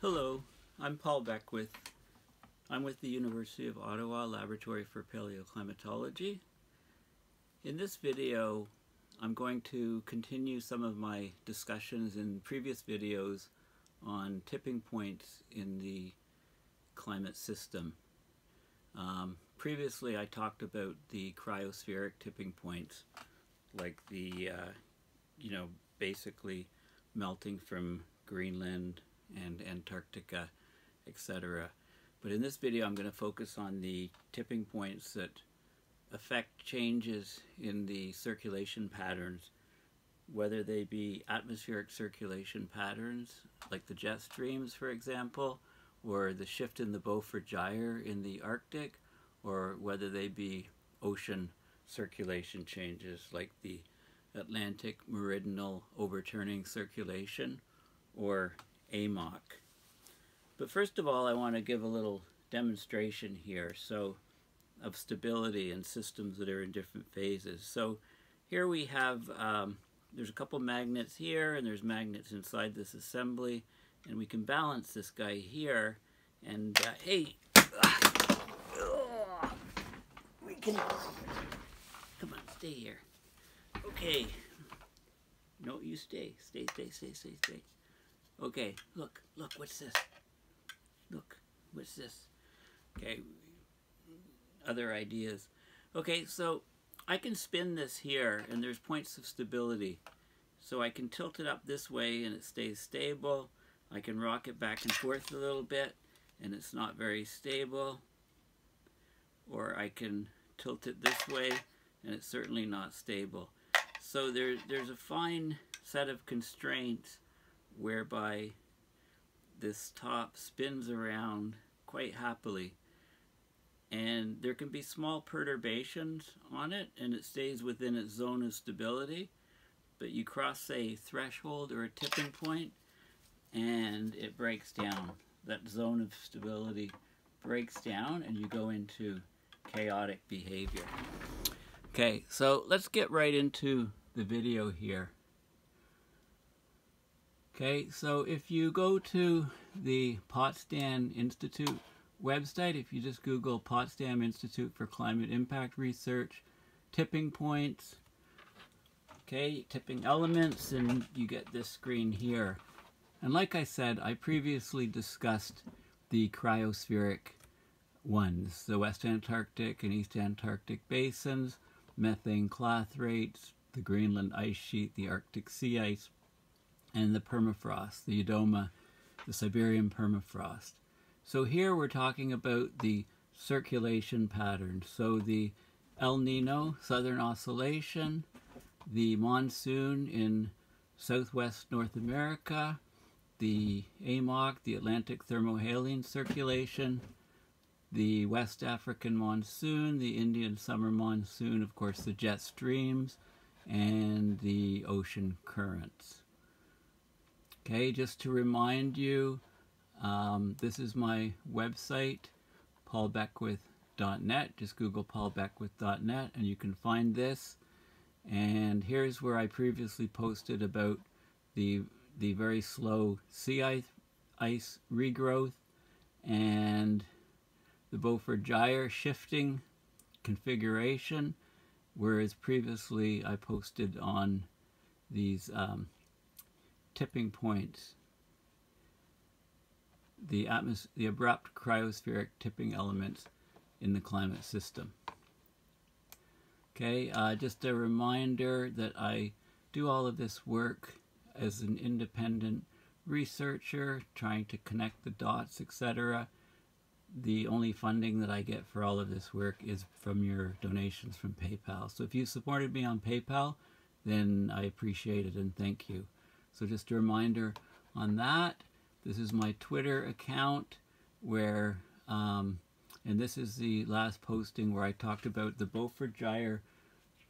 Hello, I'm Paul Beckwith. I'm with the University of Ottawa Laboratory for Paleoclimatology. In this video, I'm going to continue some of my discussions in previous videos on tipping points in the climate system. Previously, I talked about the cryospheric tipping points, like the, basically melting from Greenland and Antarctica, etc. But in this video, I'm going to focus on the tipping points that affect changes in the circulation patterns, whether they be atmospheric circulation patterns, like the jet streams, for example, or the shift in the Beaufort Gyre in the Arctic, or whether they be ocean circulation changes, like the Atlantic Meridional Overturning Circulation, or AMOC. But first of all, I want to give a little demonstration here of stability and systems that are in different phases. So here we have, there's a couple magnets here, and there's magnets inside this assembly, and we can balance this guy here, and we can, come on, stay here. Okay, no, you stay. Okay, look, what's this? Okay, other ideas. Okay, so I can spin this here, and there's points of stability. So I can tilt it up this way, and it stays stable. I can rock it back and forth a little bit, and it's not very stable. Or I can tilt it this way, and it's certainly not stable. So there's a fine set of constraints whereby this top spins around quite happily, and there can be small perturbations on it, and it stays within its zone of stability, but you cross a threshold or a tipping point and it breaks down. That zone of stability breaks down and you go into chaotic behavior. Okay, so let's get right into the video here. Okay, so if you go to the Potsdam Institute website, if you just Google Potsdam Institute for Climate Impact Research, tipping points, okay, tipping elements, and you get this screen here. And like I said, I previously discussed the cryospheric ones, the West Antarctic and East Antarctic basins, methane clathrates, the Greenland ice sheet, the Arctic sea ice, and the permafrost, the Yedoma, the Siberian permafrost. So here we're talking about the circulation pattern. So the El Nino, Southern Oscillation, the monsoon in southwest North America, the AMOC, the Atlantic thermohaline circulation, the West African monsoon, the Indian summer monsoon, of course the jet streams, and the ocean currents. Okay, just to remind you, this is my website, paulbeckwith.net. Just Google paulbeckwith.net and you can find this. And here's where I previously posted about the very slow sea ice regrowth and the Beaufort Gyre shifting configuration, whereas previously I posted on these tipping points, the abrupt cryospheric tipping elements in the climate system. Okay, just a reminder that I do all of this work as an independent researcher, trying to connect the dots, etc. The only funding that I get for all of this work is from your donations from PayPal. So if you supported me on PayPal, then I appreciate it and thank you. So just a reminder on that. This is my Twitter account where, and this is the last posting where I talked about the Beaufort Gyre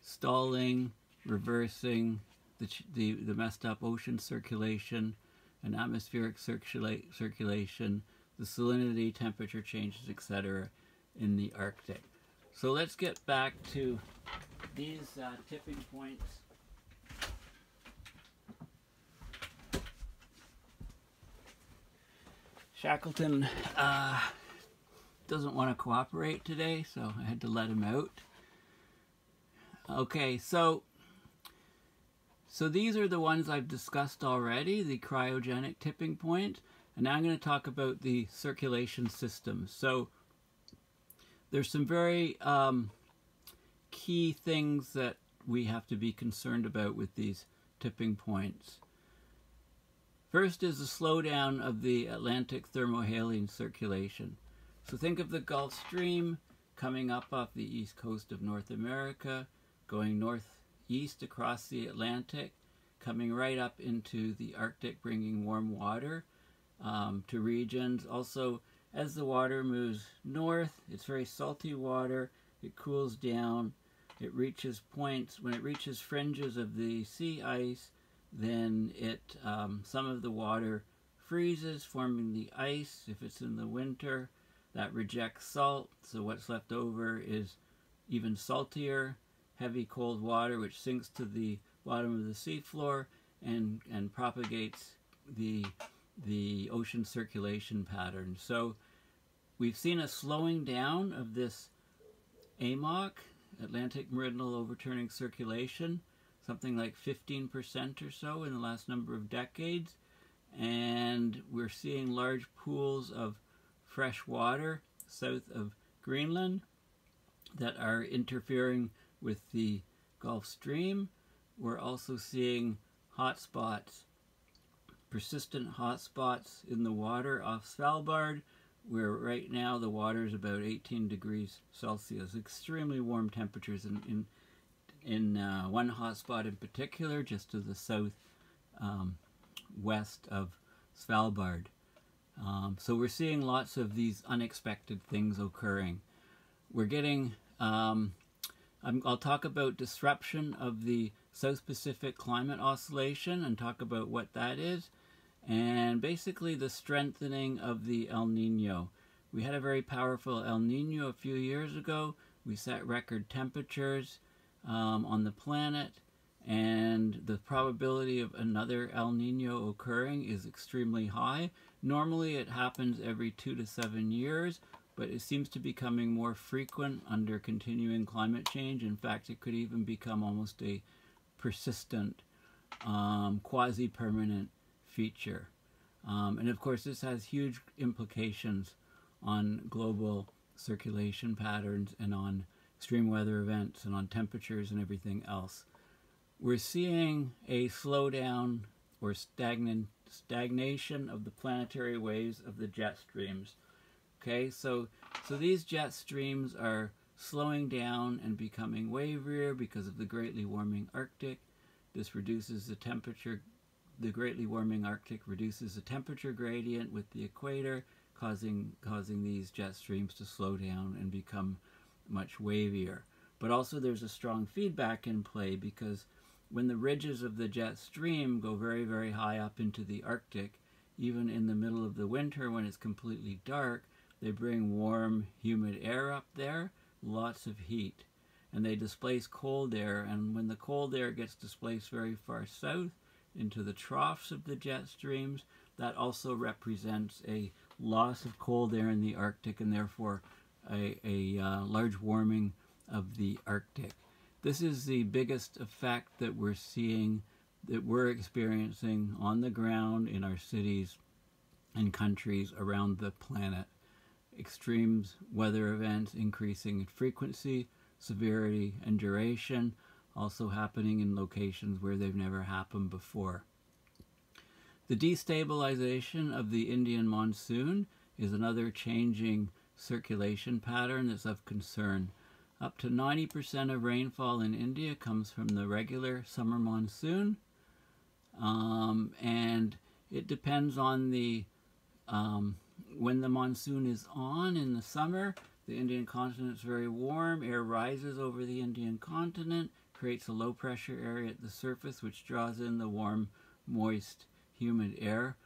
stalling, reversing, the messed up ocean circulation and atmospheric circulation, the salinity, temperature changes, etc. in the Arctic. So let's get back to these tipping points. Shackleton doesn't want to cooperate today, so I had to let him out. Okay, so these are the ones I've discussed already, the cryogenic tipping point, and now I'm going to talk about the circulation system. So there's some very key things that we have to be concerned about with these tipping points. First is the slowdown of the Atlantic thermohaline circulation. So think of the Gulf Stream coming up off the east coast of North America, going northeast across the Atlantic, coming right up into the Arctic, bringing warm water to regions. Also, as the water moves north, it's very salty water, it cools down, it reaches points, when it reaches fringes of the sea ice, then it some of the water freezes, forming the ice. If it's in the winter, that rejects salt, so what's left over is even saltier, heavy cold water, which sinks to the bottom of the seafloor and propagates the ocean circulation pattern. So we've seen a slowing down of this AMOC, Atlantic Meridional Overturning Circulation, something like 15% or so in the last number of decades, and we're seeing large pools of fresh water south of Greenland that are interfering with the Gulf Stream. We're also seeing hot spots, persistent hot spots in the water off Svalbard, where right now the water is about 18 degrees Celsius, extremely warm temperatures in one hotspot in particular, just to the south west of Svalbard. So we're seeing lots of these unexpected things occurring. We're getting, I'll talk about disruption of the South Pacific climate oscillation and talk about what that is, and basically the strengthening of the El Nino. We had a very powerful El Nino a few years ago. We set record temperatures on the planet, and the probability of another El Nino occurring is extremely high. Normally it happens every 2 to 7 years, but it seems to be becoming more frequent under continuing climate change. In fact, it could even become almost a persistent, quasi-permanent feature. And of course this has huge implications on global circulation patterns and on extreme weather events and on temperatures and everything else. We're seeing a slowdown or stagnation of the planetary waves of the jet streams. Okay, so these jet streams are slowing down and becoming wavier because of the greatly warming Arctic. This reduces the temperature, the greatly warming Arctic reduces the temperature gradient with the equator, causing these jet streams to slow down and become much wavier. But also there's a strong feedback in play, because when the ridges of the jet stream go very, very high up into the Arctic, even in the middle of the winter when it's completely dark, they bring warm, humid air up there, lots of heat, and they displace cold air, and when the cold air gets displaced very far south into the troughs of the jet streams, that also represents a loss of cold air in the Arctic, and therefore a large warming of the Arctic. This is the biggest effect that we're seeing, that we're experiencing on the ground in our cities and countries around the planet. Extreme weather events increasing in frequency, severity, and duration, also happening in locations where they've never happened before. The destabilization of the Indian monsoon is another changing circulation pattern that's of concern. Up to 90% of rainfall in India comes from the regular summer monsoon, and it depends on the when the monsoon is on in the summer. The Indian continent is very warm, air rises over the Indian continent, creates a low pressure area at the surface which draws in the warm, moist, humid air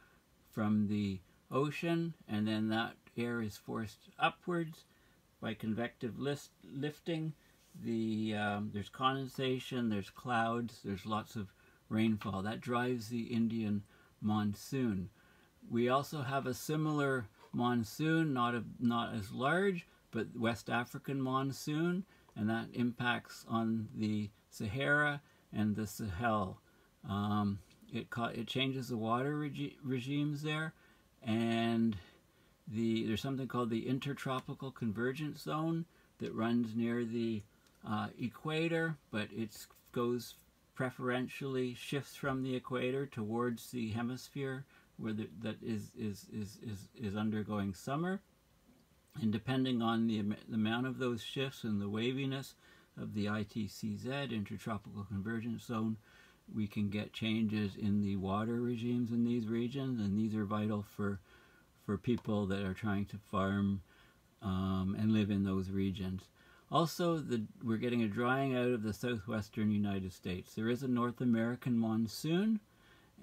from the ocean, and then that air is forced upwards by convective lifting. There's condensation, there's clouds, there's lots of rainfall. That drives the Indian monsoon. We also have a similar monsoon, not as large, but West African monsoon, and that impacts on the Sahara and the Sahel. It changes the water regimes there, and there's something called the intertropical convergence zone that runs near the equator, but it goes preferentially, shifts from the equator towards the hemisphere where that is undergoing summer. And depending on the amount of those shifts and the waviness of the ITCZ, intertropical convergence zone, we can get changes in the water regimes in these regions, and these are vital for people that are trying to farm and live in those regions. Also, we're getting a drying out of the southwestern United States. There is a North American monsoon,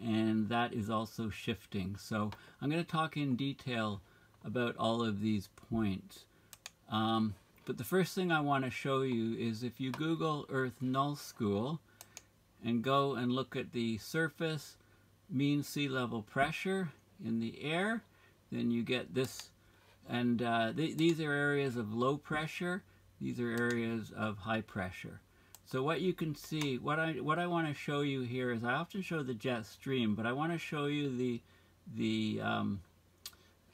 and that is also shifting. So I'm going to talk in detail about all of these points. But the first thing I want to show you is if you Google Earth Null School and go and look at the surface mean sea level pressure in the air, then you get this. And these are areas of low pressure. These are areas of high pressure. So what you can see, what I want to show you here is I often show the jet stream, but I want to show you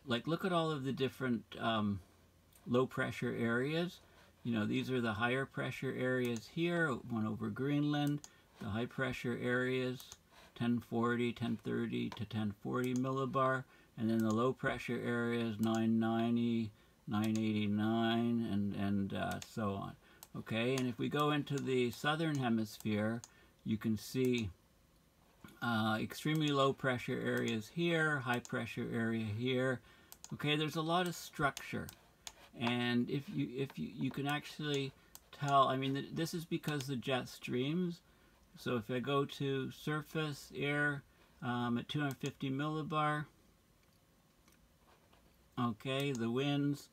like look at all of the different low pressure areas. You know, these are the higher pressure areas here, one over Greenland, the high pressure areas, 1040, 1030 to 1040 millibar, and then the low pressure areas, 990, 989, and so on. Okay, and if we go into the southern hemisphere, you can see extremely low pressure areas here, high pressure area here. Okay, there's a lot of structure, and if you can actually tell, I mean, this is because the jet streams. So if I go to surface air at 250 millibar, okay, the winds,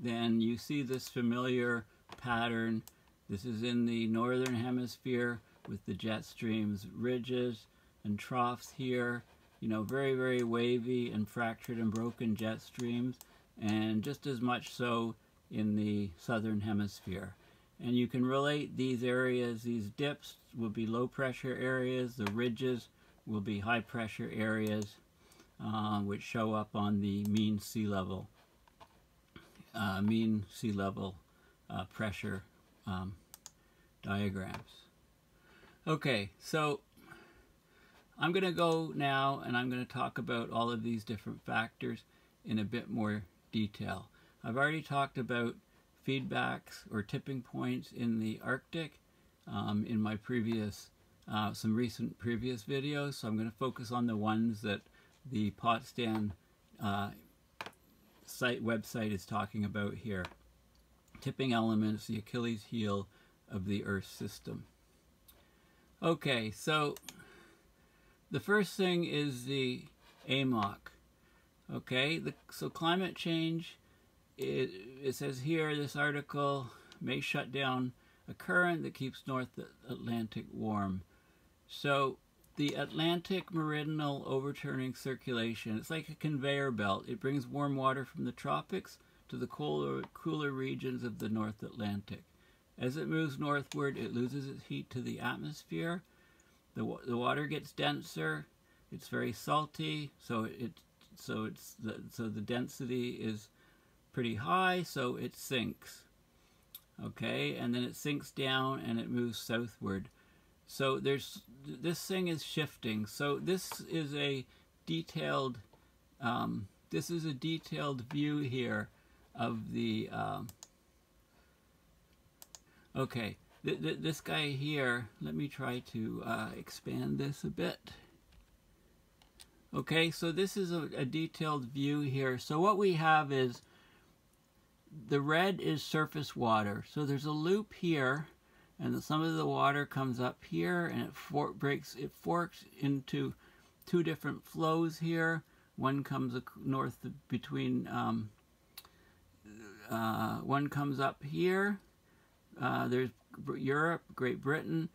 then you see this familiar pattern. This is in the northern hemisphere with the jet streams, ridges and troughs here, you know, very, very wavy and fractured and broken jet streams, and just as much so in the southern hemisphere. And you can relate these areas, these dips will be low pressure areas, the ridges will be high pressure areas, which show up on the mean sea level pressure diagrams. Okay, so I'm going to go now and I'm going to talk about all of these different factors in a bit more detail. I've already talked about feedbacks or tipping points in the Arctic in my previous, some recent previous videos. So I'm going to focus on the ones that the Potsdam website is talking about here. Tipping elements, the Achilles heel of the Earth system. Okay, so the first thing is the AMOC. Okay, so climate change, it says here, this article may shut down a current that keeps North Atlantic warm. So the Atlantic Meridional Overturning Circulation, it's like a conveyor belt. It brings warm water from the tropics to the cooler regions of the North Atlantic. As it moves northward, it loses its heat to the atmosphere. The water gets denser. It's very salty, so the density is pretty high, so it sinks. Okay, and then it sinks down and it moves southward. So this thing is shifting. So this is a detailed view here of the. Okay, this guy here, let me try to expand this a bit. Okay, so this is a detailed view here. So what we have is, the red is surface water. So there's a loop here, and some of the water comes up here, and it forks into two different flows here. One comes north between, one comes up here. There's Europe, Great Britain,